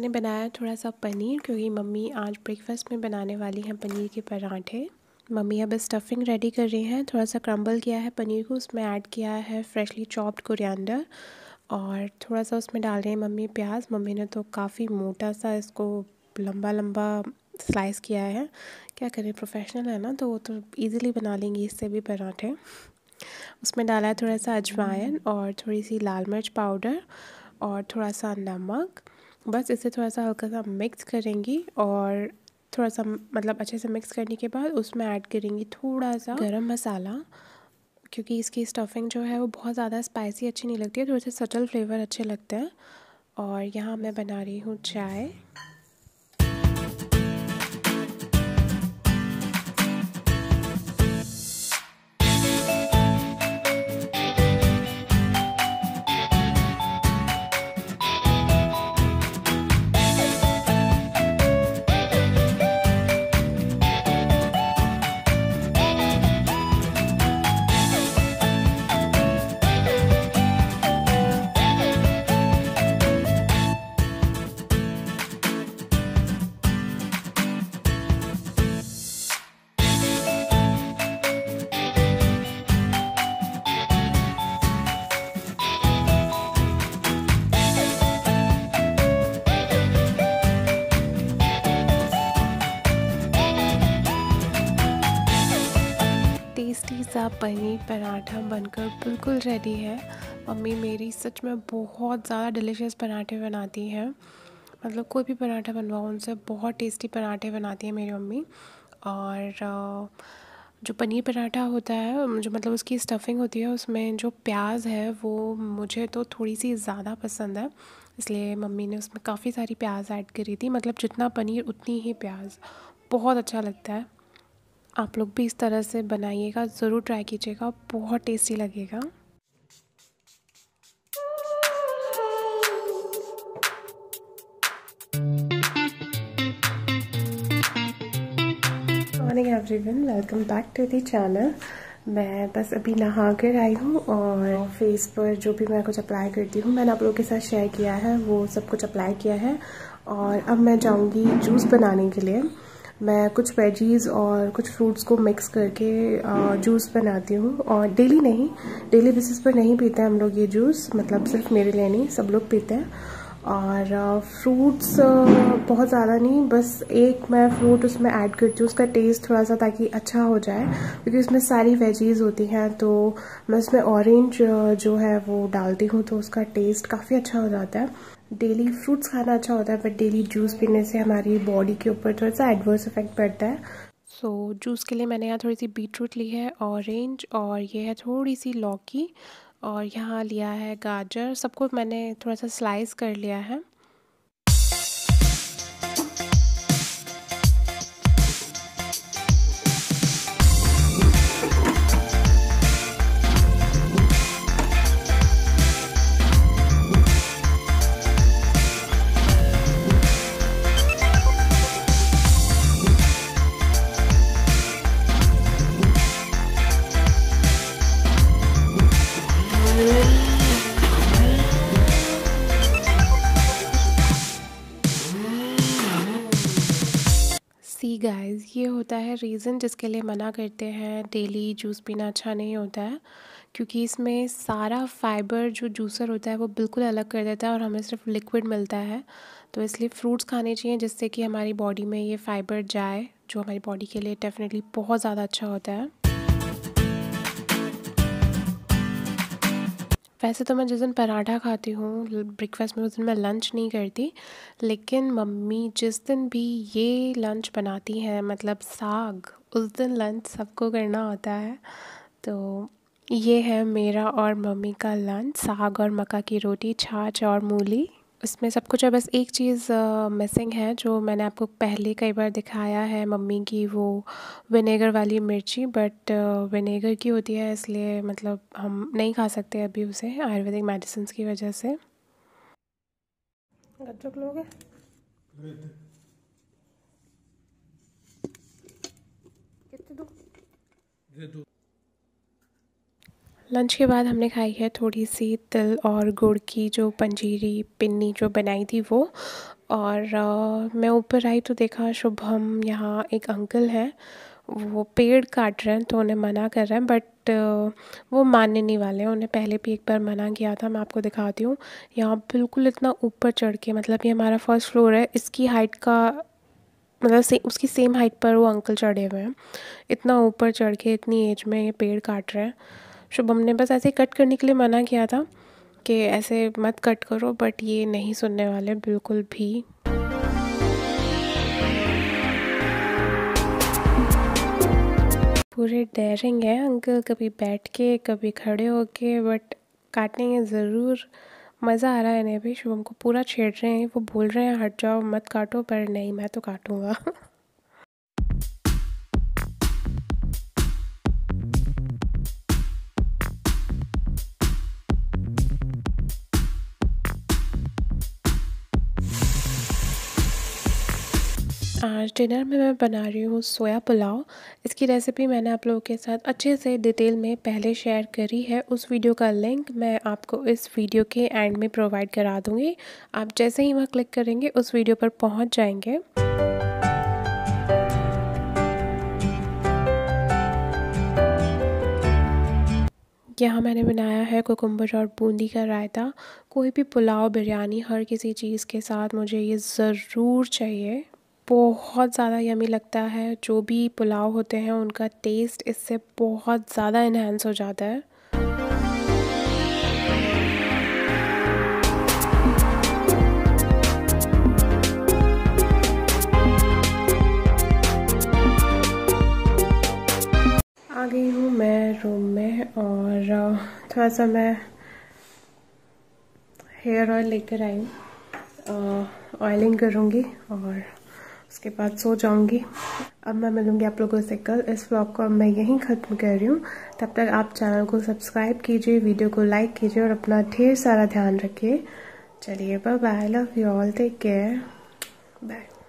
मैंने बनाया थोड़ा सा पनीर, क्योंकि मम्मी आज ब्रेकफास्ट में बनाने वाली हैं पनीर के पराठे। मम्मी अब स्टफिंग रेडी कर रही हैं। थोड़ा सा क्रम्बल किया है पनीर को, उसमें ऐड किया है फ्रेशली चॉप्ड कोरिएंडर और थोड़ा सा उसमें डाल रही हैं मम्मी प्याज। मम्मी ने तो काफ़ी मोटा सा इसको लंबा लंबा स्लाइस किया है। क्या करें, प्रोफेशनल है ना, तो वो तो ईज़िली बना लेंगी इससे भी पराठे। उसमें डाला है थोड़ा सा अजवाइन और थोड़ी सी लाल मिर्च पाउडर और थोड़ा सा नमक। बस इसे थोड़ा सा हल्का सा मिक्स करेंगी और थोड़ा सा मतलब अच्छे से मिक्स करने के बाद उसमें ऐड करेंगी थोड़ा सा गरम मसाला, क्योंकि इसकी स्टफिंग जो है वो बहुत ज़्यादा स्पाइसी अच्छी नहीं लगती है, थोड़े से सटल फ्लेवर अच्छे लगते हैं। और यहाँ मैं बना रही हूँ चाय। टेस्टी सा पनीर पराठा बनकर बिल्कुल रेडी है। मम्मी मेरी सच में बहुत ज़्यादा डिलीशियस पराठे बनाती हैं, मतलब कोई भी पराठा बनवाओ उनसे बहुत टेस्टी पराठे बनाती है मेरी मम्मी। और जो पनीर पराठा होता है, जो मतलब उसकी स्टफिंग होती है, उसमें जो प्याज है वो मुझे तो थोड़ी सी ज़्यादा पसंद है, इसलिए मम्मी ने उसमें काफ़ी सारी प्याज ऐड करी थी, मतलब जितना पनीर उतनी ही प्याज। बहुत अच्छा लगता है। आप लोग भी इस तरह से बनाइएगा, ज़रूर ट्राई कीजिएगा, बहुत टेस्टी लगेगा। Morning everyone, welcome back to the channel. मैं बस अभी नहा कर आई हूँ और फेस पर जो भी मैं कुछ अप्लाई करती हूँ मैंने आप लोगों के साथ शेयर किया है, वो सब कुछ अप्लाई किया है। और अब मैं जाऊँगी जूस बनाने के लिए। मैं कुछ वेजीज़ और कुछ फ्रूट्स को मिक्स करके जूस बनाती हूँ, और डेली बेसिस पर नहीं पीते हैं हम लोग ये जूस, मतलब सिर्फ मेरे लिए नहीं, सब लोग पीते हैं। और फ्रूट्स बहुत ज़्यादा नहीं, बस एक मैं फ्रूट उसमें ऐड करती हूँ उसका टेस्ट थोड़ा सा, ताकि अच्छा हो जाए, क्योंकि उसमें सारी वेजीज़ होती हैं। तो मैं उसमें ऑरेंज जो है वो डालती हूँ, तो उसका टेस्ट काफ़ी अच्छा हो जाता है। डेली फ्रूट्स खाना अच्छा होता है, बट डेली जूस पीने से हमारी बॉडी के ऊपर थोड़ा सा एडवर्स इफेक्ट पड़ता है। सो जूस के लिए मैंने यहाँ थोड़ी सी बीटरूट ली है, ऑरेंज, और ये है थोड़ी सी लौकी, और यहाँ लिया है गाजर। सबको मैंने थोड़ा सा स्लाइस कर लिया है। गाइज़, ये होता है रीज़न जिसके लिए मना करते हैं डेली जूस पीना अच्छा नहीं होता है, क्योंकि इसमें सारा फाइबर जो जूसर होता है वो बिल्कुल अलग कर देता है और हमें सिर्फ लिक्विड मिलता है। तो इसलिए फ्रूट्स खाने चाहिए जिससे कि हमारी बॉडी में ये फाइबर जाए, जो हमारी बॉडी के लिए डेफिनेटली बहुत ज़्यादा अच्छा होता है। वैसे तो मैं जिस दिन पराठा खाती हूँ ब्रेकफास्ट में, उस दिन मैं लंच नहीं करती, लेकिन मम्मी जिस दिन भी ये लंच बनाती हैं, मतलब साग, उस दिन लंच सबको करना होता है। तो ये है मेरा और मम्मी का लंच, साग और मक्का की रोटी, छाछ और मूली। इसमें सब कुछ है, बस एक चीज़ मिसिंग है जो मैंने आपको पहले कई बार दिखाया है मम्मी की, वो विनेगर वाली मिर्ची, बट विनेगर की होती है, इसलिए मतलब हम नहीं खा सकते अभी उसे आयुर्वेदिक मेडिसिन की वजह से। गच्चक लोगे? लंच के बाद हमने खाई है थोड़ी सी तिल और गुड़ की जो पंजीरी पिन्नी जो बनाई थी वो। और मैं ऊपर आई तो देखा शुभम यहाँ एक अंकल हैं, वो पेड़ काट रहे हैं तो उन्हें मना कर रहे हैं, बट वो मानने नहीं वाले हैं। उन्हें पहले भी एक बार मना किया था। मैं आपको दिखाती हूँ, यहाँ बिल्कुल इतना ऊपर चढ़ के, मतलब ये हमारा फर्स्ट फ्लोर है, इसकी हाइट का मतलब उसकी सेम हाइट पर वो अंकल चढ़े हुए हैं। इतना ऊपर चढ़ के इतनी एज में ये पेड़ काट रहे हैं। शुभम ने बस ऐसे कट करने के लिए मना किया था कि ऐसे मत कट करो, बट ये नहीं सुनने वाले बिल्कुल भी। पूरे डेयरिंग है अंकल, कभी बैठ के कभी खड़े होके, बट काटेंगे ज़रूर। मज़ा आ रहा है इन्हें भी। शुभम को पूरा छेड़ रहे हैं, वो बोल रहे हैं हट जाओ मत काटो, पर नहीं मैं तो काटूँगा। आज डिनर में मैं बना रही हूँ सोया पुलाव। इसकी रेसिपी मैंने आप लोगों के साथ अच्छे से डिटेल में पहले शेयर करी है। उस वीडियो का लिंक मैं आपको इस वीडियो के एंड में प्रोवाइड करा दूँगी। आप जैसे ही वहाँ क्लिक करेंगे उस वीडियो पर पहुँच जाएंगे। यहाँ मैंने बनाया है कुकुम्बर और बूंदी का रायता। कोई भी पुलाव, बिरयानी, हर किसी चीज़ के साथ मुझे ये ज़रूर चाहिए। बहुत ज़्यादा यमी लगता है। जो भी पुलाव होते हैं उनका टेस्ट इससे बहुत ज़्यादा इन्हेंस हो जाता है। आ गई हूँ मैं रूम में और थोड़ा सा मैं हेयर ऑयल लेकर आई हूँ, ऑयलिंग करूँगी और उसके बाद सो जाऊंगी। अब मैं मिलूंगी आप लोगों से कल। इस व्लॉग को अब मैं यहीं ख़त्म कर रही हूँ। तब तक आप चैनल को सब्सक्राइब कीजिए, वीडियो को लाइक कीजिए और अपना ढेर सारा ध्यान रखिए। चलिए bye bye, love you all, take care, bye.